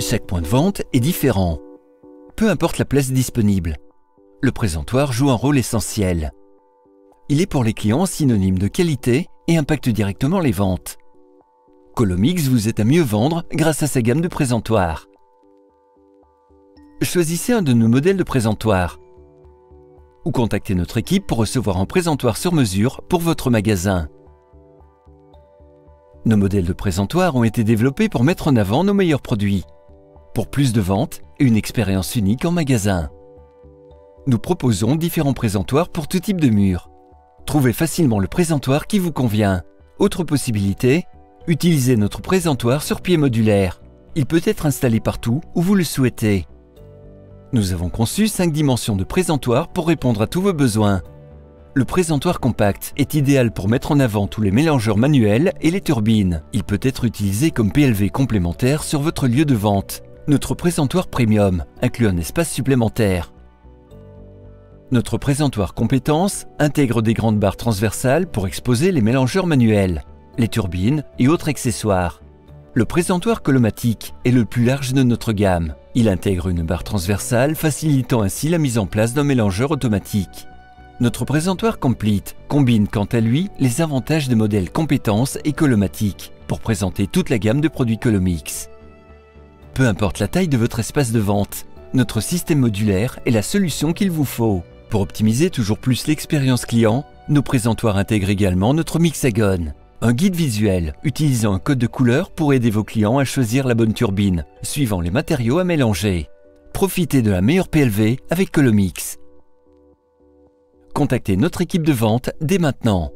Chaque point de vente est différent. Peu importe la place disponible, le présentoir joue un rôle essentiel. Il est pour les clients synonyme de qualité et impacte directement les ventes. Collomix vous aide à mieux vendre grâce à sa gamme de présentoirs. Choisissez un de nos modèles de présentoirs ou contactez notre équipe pour recevoir un présentoir sur mesure pour votre magasin. Nos modèles de présentoirs ont été développés pour mettre en avant nos meilleurs produits, pour plus de ventes et une expérience unique en magasin. Nous proposons différents présentoirs pour tout type de mur. Trouvez facilement le présentoir qui vous convient. Autre possibilité, utilisez notre présentoir sur pied modulaire. Il peut être installé partout où vous le souhaitez. Nous avons conçu 5 dimensions de présentoir pour répondre à tous vos besoins. Le présentoir compact est idéal pour mettre en avant tous les mélangeurs manuels et les turbines. Il peut être utilisé comme PLV complémentaire sur votre lieu de vente. Notre présentoir premium inclut un espace supplémentaire. Notre présentoir compétences intègre des grandes barres transversales pour exposer les mélangeurs manuels, les turbines et autres accessoires. Le présentoir Collomatic est le plus large de notre gamme. Il intègre une barre transversale facilitant ainsi la mise en place d'un mélangeur automatique. Notre présentoir Complete combine quant à lui les avantages des modèles compétences et Collomatic pour présenter toute la gamme de produits Collomix. Peu importe la taille de votre espace de vente, notre système modulaire est la solution qu'il vous faut. Pour optimiser toujours plus l'expérience client, nos présentoirs intègrent également notre Mixagon, un guide visuel utilisant un code de couleur pour aider vos clients à choisir la bonne turbine, suivant les matériaux à mélanger. Profitez de la meilleure PLV avec Collomix. Contactez notre équipe de vente dès maintenant.